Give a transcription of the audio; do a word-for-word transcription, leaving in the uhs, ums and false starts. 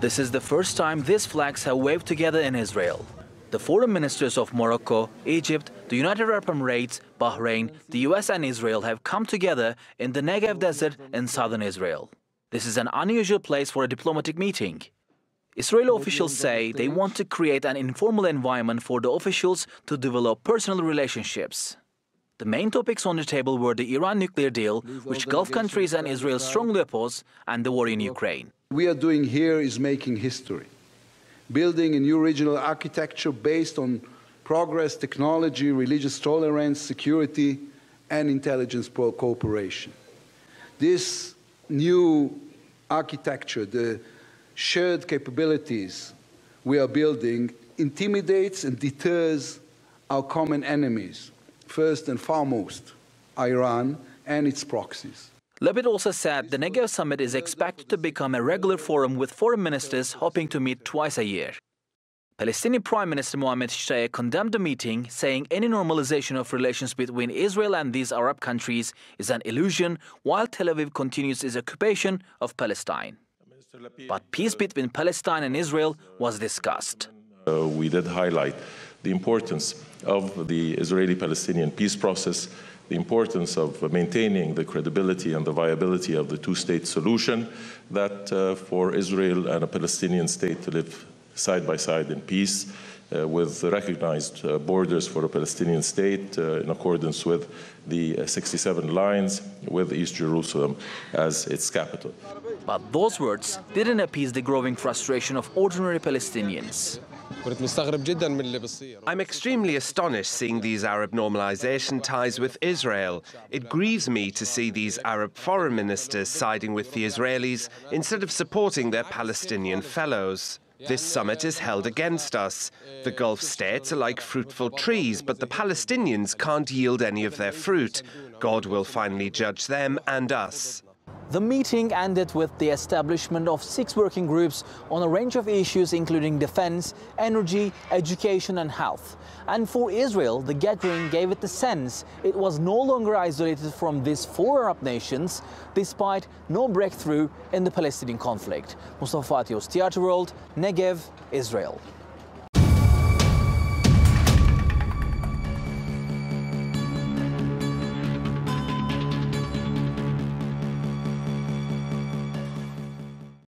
This is the first time these flags have waved together in Israel. The foreign ministers of Morocco, Egypt, the United Arab Emirates, Bahrain, the U S and Israel have come together in the Negev desert in southern Israel. This is an unusual place for a diplomatic meeting. Israeli officials say they want to create an informal environment for the officials to develop personal relationships. The main topics on the table were the Iran nuclear deal, which Gulf countries and Israel strongly oppose, and the war in Ukraine. We are doing here is making history, building a new regional architecture based on progress, technology, religious tolerance, security, and intelligence cooperation. This new architecture, the shared capabilities we are building, intimidates and deters our common enemies. First and foremost, Iran and its proxies. Lapid also said the Negev summit is expected to become a regular forum with foreign ministers hoping to meet twice a year. Palestinian Prime Minister Mohammed Shtayyeh condemned the meeting, saying any normalization of relations between Israel and these Arab countries is an illusion while Tel Aviv continues its occupation of Palestine. But peace between Palestine and Israel was discussed. Uh, we did highlight the importance of the Israeli-Palestinian peace process, the importance of maintaining the credibility and the viability of the two-state solution, that uh, for Israel and a Palestinian state to live side by side in peace, uh, with recognized uh, borders for a Palestinian state uh, in accordance with the sixty-seven lines, with East Jerusalem as its capital. But those words didn't appease the growing frustration of ordinary Palestinians. I'm extremely astonished seeing these Arab normalization ties with Israel. It grieves me to see these Arab foreign ministers siding with the Israelis instead of supporting their Palestinian fellows. This summit is held against us. The Gulf states are like fruitful trees, but the Palestinians can't yield any of their fruit. God will finally judge them and us. The meeting ended with the establishment of six working groups on a range of issues including defense, energy, education and health. And for Israel, the gathering gave it the sense it was no longer isolated from these four Arab nations, despite no breakthrough in the Palestinian conflict. Mustafa Fatih Yavuz, T R T World, Negev, Israel.